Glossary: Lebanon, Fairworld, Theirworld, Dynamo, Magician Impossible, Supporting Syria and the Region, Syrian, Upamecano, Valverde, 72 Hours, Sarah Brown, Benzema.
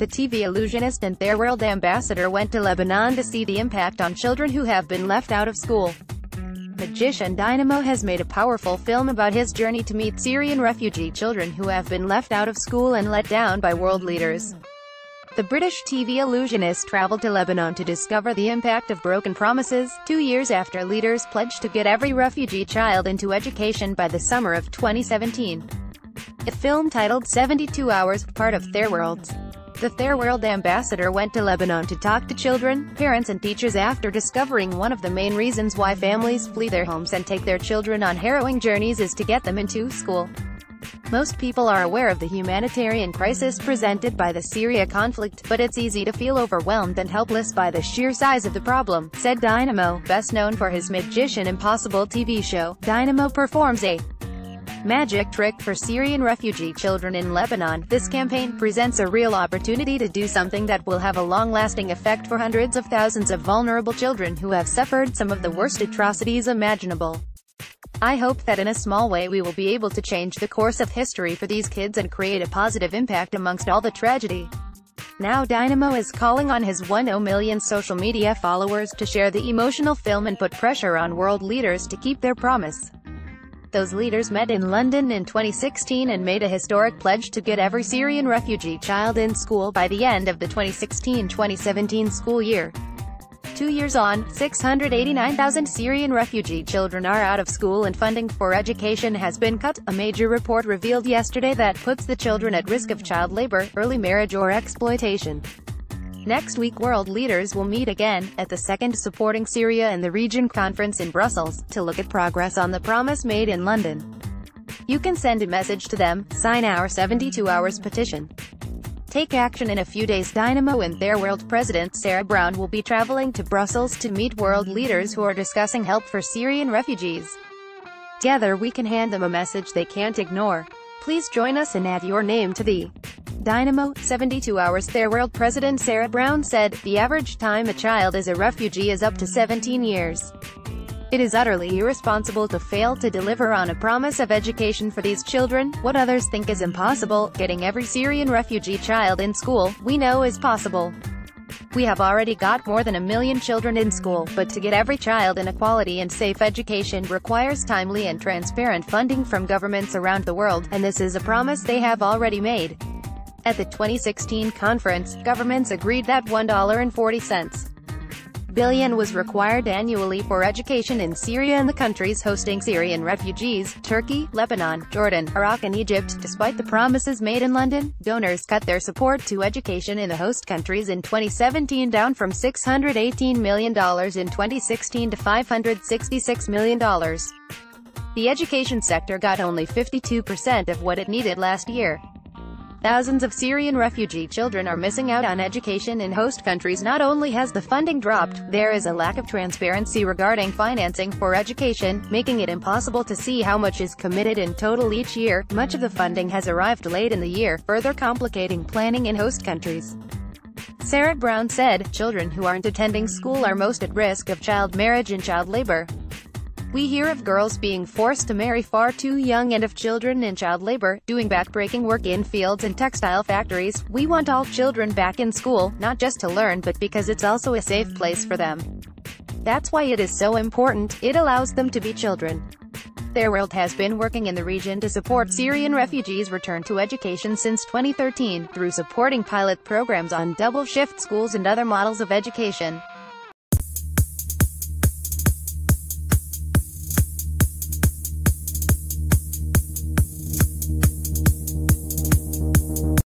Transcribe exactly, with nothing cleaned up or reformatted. The T V illusionist and Theirworld ambassador went to Lebanon to see the impact on children who have been left out of school. Magician Dynamo has made a powerful film about his journey to meet Syrian refugee children who have been left out of school and let down by world leaders. The British T V illusionist traveled to Lebanon to discover the impact of broken promises, two years after leaders pledged to get every refugee child into education by the summer of twenty seventeen. A film titled seventy-two hours, part of Theirworld's. The Fairworld ambassador went to Lebanon to talk to children, parents and teachers after discovering one of the main reasons why families flee their homes and take their children on harrowing journeys is to get them into school. Most people are aware of the humanitarian crisis presented by the Syria conflict, but it's easy to feel overwhelmed and helpless by the sheer size of the problem, said Dynamo, best known for his Magician Impossible T V show. Dynamo performs a magic trick for Syrian refugee children in Lebanon. This campaign presents a real opportunity to do something that will have a long-lasting effect for hundreds of thousands of vulnerable children who have suffered some of the worst atrocities imaginable. I hope that in a small way we will be able to change the course of history for these kids and create a positive impact amongst all the tragedy. Now Dynamo is calling on his one hundred million social media followers to share the emotional film and put pressure on world leaders to keep their promise. Those leaders met in London in twenty sixteen and made a historic pledge to get every Syrian refugee child in school by the end of the twenty sixteen twenty seventeen school year. Two years on, six hundred eighty-nine thousand Syrian refugee children are out of school and funding for education has been cut. A major report revealed yesterday that puts the children at risk of child labor, early marriage or exploitation. Next week world leaders will meet again, at the second Supporting Syria and the Region conference in Brussels, to look at progress on the promise made in London. You can send a message to them, sign our seventy-two hours petition. Take action. In a few days Dynamo and Theirworld President Sarah Brown will be traveling to Brussels to meet world leaders who are discussing help for Syrian refugees. Together we can hand them a message they can't ignore. Please join us and add your name to the Dynamo, seventy-two hours. Theirworld President Sarah Brown said, the average time a child is a refugee is up to seventeen years. It is utterly irresponsible to fail to deliver on a promise of education for these children. What others think is impossible, getting every Syrian refugee child in school, we know is possible. We have already got more than a million children in school, but to get every child in a quality and safe education requires timely and transparent funding from governments around the world, and this is a promise they have already made. At the twenty sixteen conference, governments agreed that one point four billion dollars was required annually for education in Syria and the countries hosting Syrian refugees, Turkey, Lebanon, Jordan, Iraq and Egypt. Despite the promises made in London, donors cut their support to education in the host countries in twenty seventeen, down from six hundred eighteen million dollars in twenty sixteen to five hundred sixty-six million dollars. The education sector got only fifty-two percent of what it needed last year. Thousands of Syrian refugee children are missing out on education in host countries. Not only has the funding dropped, there is a lack of transparency regarding financing for education, making it impossible to see how much is committed in total each year. Much of the funding has arrived late in the year, further complicating planning in host countries. Sarah Brown said, children who aren't attending school are most at risk of child marriage and child labor. We hear of girls being forced to marry far too young and of children in child labor, doing backbreaking work in fields and textile factories. We want all children back in school, not just to learn but because it's also a safe place for them. That's why it is so important, it allows them to be children. Theirworld has been working in the region to support Syrian refugees' return to education since twenty thirteen, through supporting pilot programs on double-shift schools and other models of education.